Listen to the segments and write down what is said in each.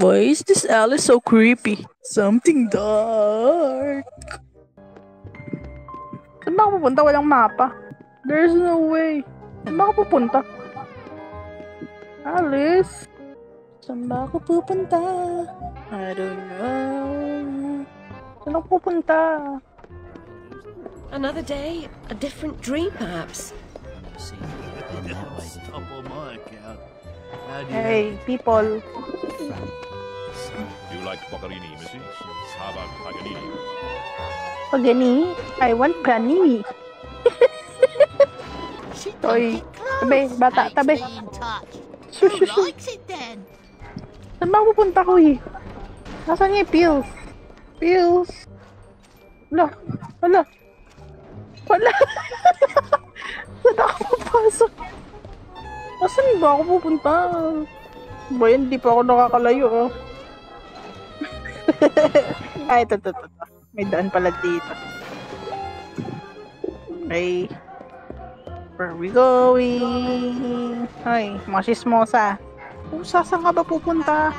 Why is this alley so creepy? Something dark. Saan ba ako pupunta? Walang mapa. There's no way. Saan ba ako pupunta? Alice? Saan ba ako pupunta? I don't know. Saan ako pupunta? Another day, a different dream perhaps. Hey, people. You like Paganini, Missy? Saba Paganini. Paganini? I want Paganini. She toy. Tabi, bata, tabi. She likes it then. Saan ba pupunta ko eh? Nasaan niya pills? Pills. Wala. Wala. Wala. Saan ako papasok? Asan ba ako pupunta? Ba yun, di pa ako nakakalayo oh. Ay, ito. May daan pala dito. Okay. Where are we going? Ay, mga sismosa. Kung saan ka ba pupunta?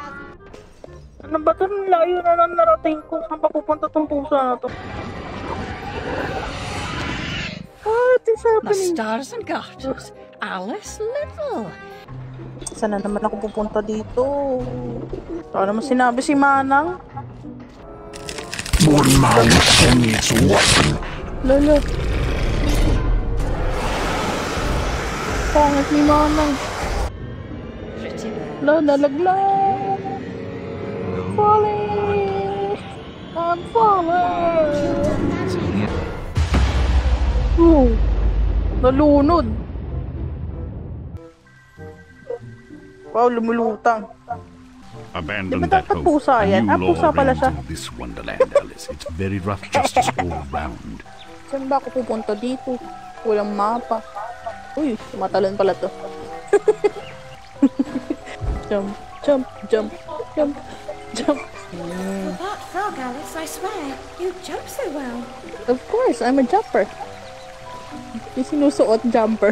Ano ba ito? Layo na lang narating ko. Saan ba pupunta itong pusa na ito? What is happening? The stars and garters. Alice Little. Sana naman ako pupunta dito. Ano naman sinabi si Manang? Lala. Pangit ni Manang. Lala, nalaglag. Falling. I'm falling. Oh, nalunod. Wow, lumulutang. Abandon that hope, and new law reigns in this wonderland, Alice. It's very rough justice all round. Saan ba ako pupunta dito? Walang mapa. Uy, tumatalon pala to. Jump, jump, jump, jump, jump. Well, that frog, Alice, I swear, you jump so well. Of course, I'm a jumper. Yung sinusuot jumper.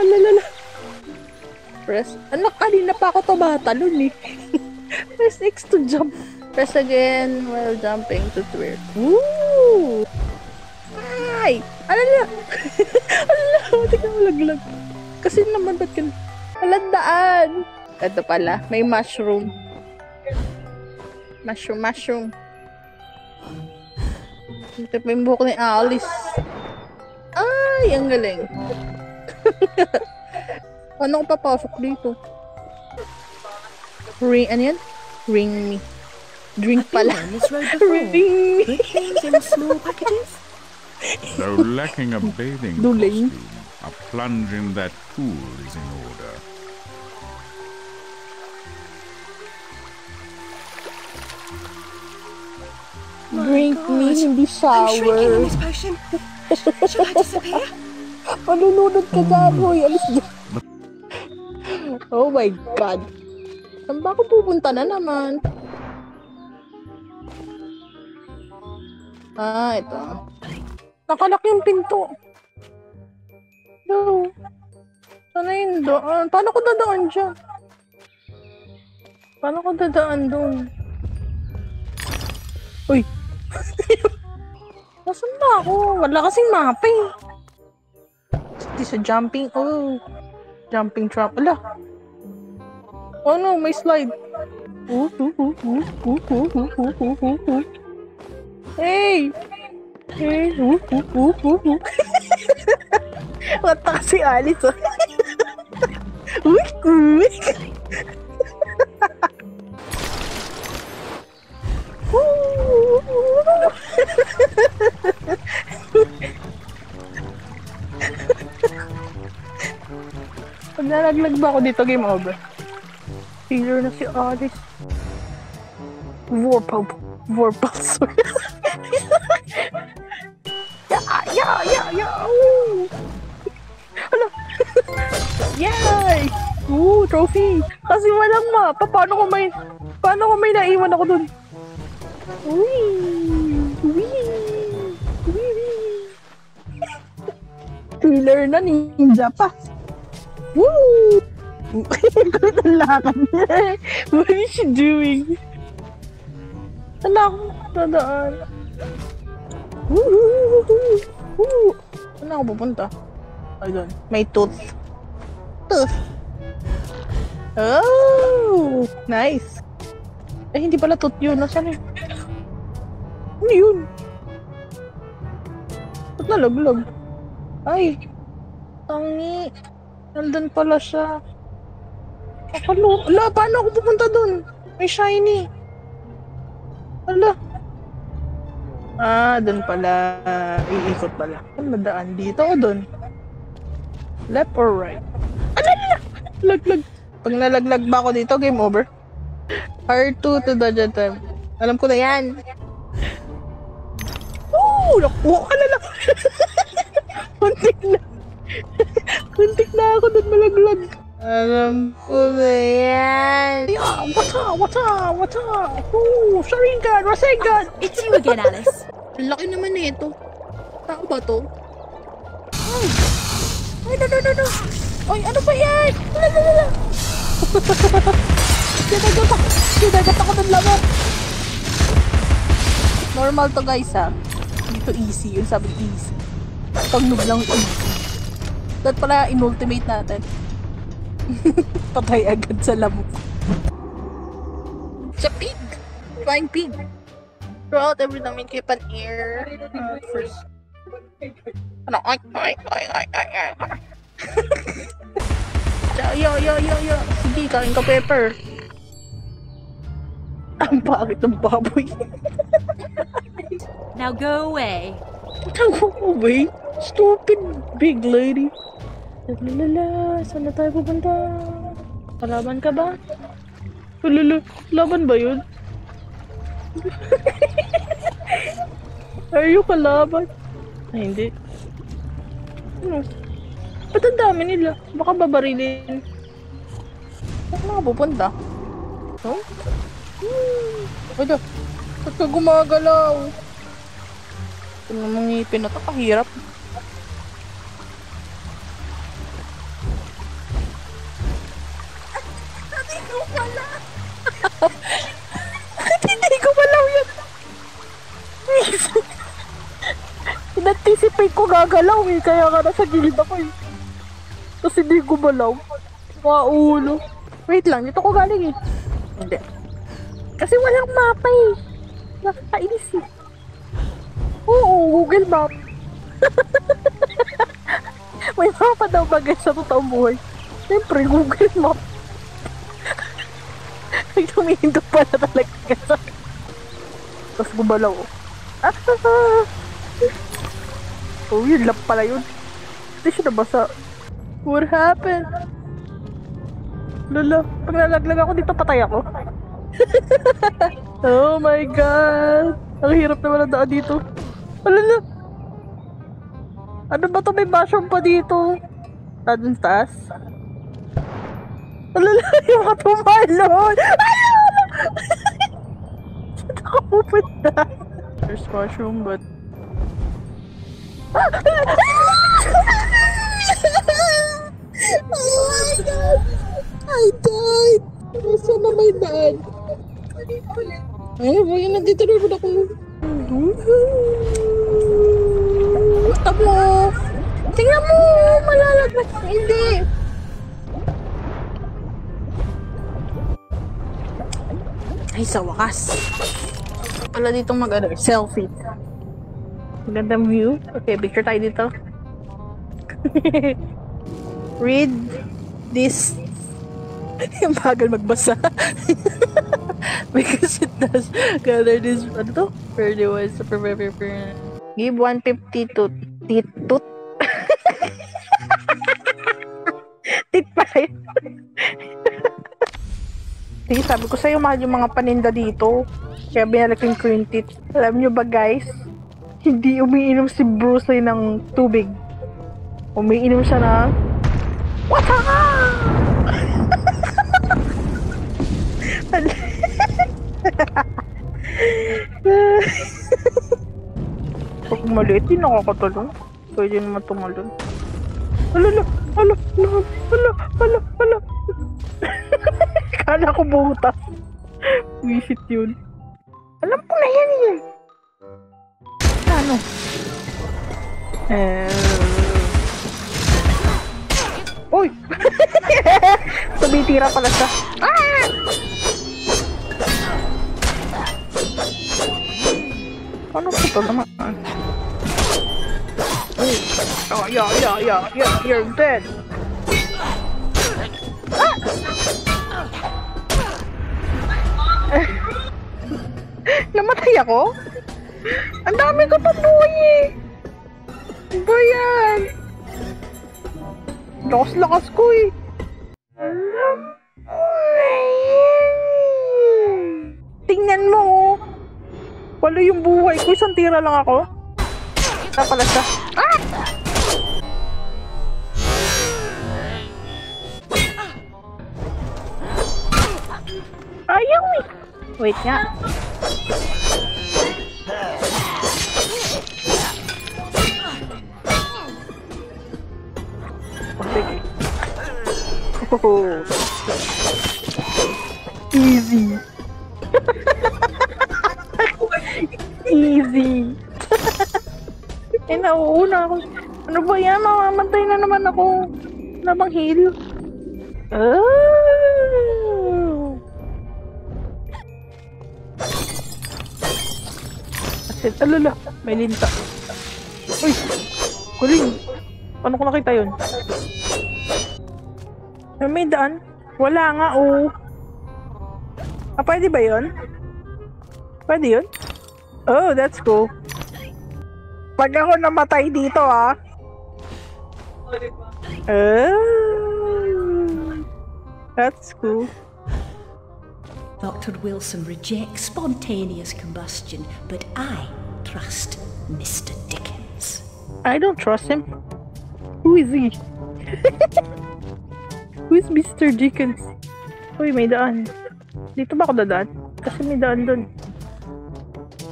Alalala. Press. Anak, kanina pa ako tumatalon eh. Press X to jump. Press again while jumping to twirl. Woo! Ay! Alala! Alala! Tignan mo laglag. Kasi naman ba't yun? Alandaan! Ito pala. May mushroom. Mushroom. Ito pa yung buhok ni Alice. Ay! Ang galing. Anong papasok dito? Ring, ano yan? Ring me. Drink pala. Ring me. Though lacking a bathing costume, a plunge in that pool is in order. Drink me, hindi shower. I'm shrinking in this potion. Shall I disappear? Malulunod ka dyan, hoy. Alis dyan. Oh my God. Saan ba ako pupunta na naman? Ah, ito. Nakalak yung pinto. No. Sana yung doon. Paano ko dadaan dyan? Paano ko dadaan doon? Uy. Nasaan ba ako? Wala kasing mapping. This is jumping. Oh, jumping trap. Ala. Oh no, may slide. Hey! Hey! Wata si Alice. Pag nalaglag ba ako dito, game over. Healer na si Alice. Warpub, sorry. Yeah! Ooh! Hala! Yay! Ooh, trophy! Kasi walang mapa, paano ko may naiwan ako dun? Wee! Healer na ninja pa! Woo! What is she doing? Wala akong matadaan. Saan ako pupunta? Ayun. May tooth. Tooth. Oh! Nice. Eh, hindi pala tooth yun. Nasaan yun? Ano yun? Ba't nalaglag? Ay! Tangi! Nandun pala siya. Akala, ala, paano ako pupunta dun? May shiny. Ala. Ah, dun pala. Iikot pala. Ano madaan? Dito o dun? Left or right? Ano na? Laglag. Pag nalaglag ba ako dito, game over. R2 to the jet time. Alam ko na yan. Oo! Nakuha ka na lang. Kuntik na. Kuntik na ako dun malaglag. Alam ko na yan. Yeah, wata. Oh, Sharingan, Rasengan. Oh, it's you again, Alice. Laki naman na ito. Tao ba to? Ay, ay, no. Ay, ano ba yan? Lala. Ginagat ako ng laman. Normal to, guys, ha? Dito easy. Yun sabi easy. Pag noob lang easy. Dapat pala in-ultimate natin. Patay agad sa lamok. It's a pig! Flying pig! Throughout every time we keep an ear first. Ano? Ay! Yo! Sige, kain ka pepper! Ang bakit ng baboy! Now go away! Go away? Stupid big lady! Lala, saan na tayo pupunta? Kalaban ka ba? Lala, laban ba yun? Are you kalaban? Ay, hindi. Ano? Ba't ang dami nila? Baka babarilin. Saan na pupunta? Huh? Wala. Ba't ka gumagalaw? Ito namang ngipin na ito. Kahirap. Hindi ko malaw yun. In-anticipate ko gagalaw eh. Kaya nga nasa gilid ako eh. Tapos hindi ko malaw. Maulo. Wait lang, dito ko galing eh. Hindi. Kasi walang mapa eh. Nakakainis eh. Oo, Google Map. May mapa daw ba guys sa totoong buhay? Siyempre, Google Map. Ay, tumihindog pala talaga. Tapos gumalaw. Oh, yun lang pala yun. Hindi siya nabasa. What happened? Lala, pag nalaglag ako dito, patay ako. Oh my god. Ang hirap naman ang daan dito. Lala. Ano ba ito? May mushroom pa dito. Tadong taas. Alala, yung mga tumalon! Ayaw! Saan ako pupunta? There's mushroom, but... Oh my god! I died! Saan na may daan? Ay, bagay nandito naman ako. Punta mo! Tingnan mo! Malalaglag! Hindi! Ay, sa wakas. Wala ditong mag-ano, selfie. Ganda view. Okay, picture tayo dito. Read this. Yung bagal magbasa. Because it does gather this. Ano to? Pretty was super very pretty. Give 150 to titut. Tit pa yun. Sige, sabi ko sa'yo, mahal yung mga paninda dito. Kaya binalik yung green tea. Alam nyo ba guys, hindi umiinom si Bruce Lee ng tubig. Umiinom siya ng... Wata ka! Pag maliit, di nakakatulong. Pwede naman tumalun. Ala, ala, ala, ala, ala, ala. Akala ko butas. Wisit yun. Alam ko na yan eh. Ano? Uy! Tumitira pala siya. Ah! Paano ko ito naman? Uy! Oh, yeah, you're dead! Ah! Namatay ako? Ang dami ko pa buhay eh! Ba yan? Lakas-lakas ko eh! Alam mo na yan! Tingnan mo oh! Walo yung buhay ko, isang tira lang ako. Na pala siya. Ah! Ayaw eh! Wait nga. Oh. Easy. Easy. Eh, nauuna ako. Ano ba yan? Mamamatay na naman ako. Nabang heal. Oh. Asit. Alala. May linta. Uy. Kuling. Ano ko nakita yun? May daan? Wala nga oh. Ah, pwede ba yun? Pwede yun? Oh, that's cool. Pag ako namatay dito ah. Oh, that's cool. Dr. Wilson rejects spontaneous combustion, but I trust Mr. Dickens. I don't trust him. Who is he? Who's Mr. Dickens? Uy, may daan. Dito ba ako dadaan? Kasi may daan doon.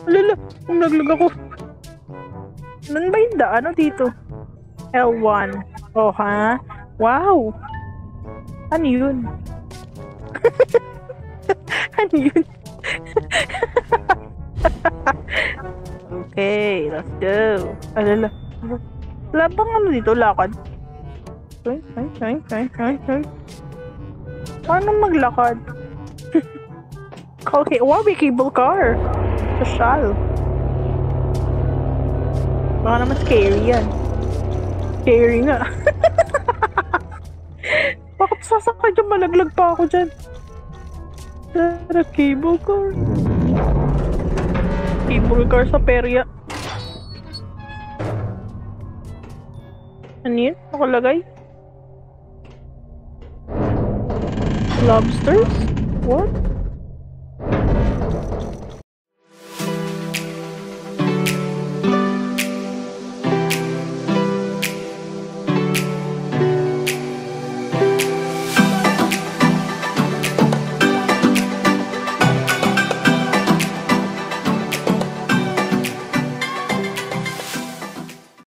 Alala, naglag ako. Nan ba yung daan o dito? L1. Oh, ha? Wow! Ano yun? Ano yun? Okay, let's go. Alala. Labang ano dito? Lakad? Okay. Paano maglakad? Okay, wow, may cable car. Sosyal. Baka naman scary yan. Scary nga. Bakit sasakay dyan? Malaglag pa ako dyan. Tara, cable car. Cable car sa perya. Ano yun? Nakalagay? Lobsters? What?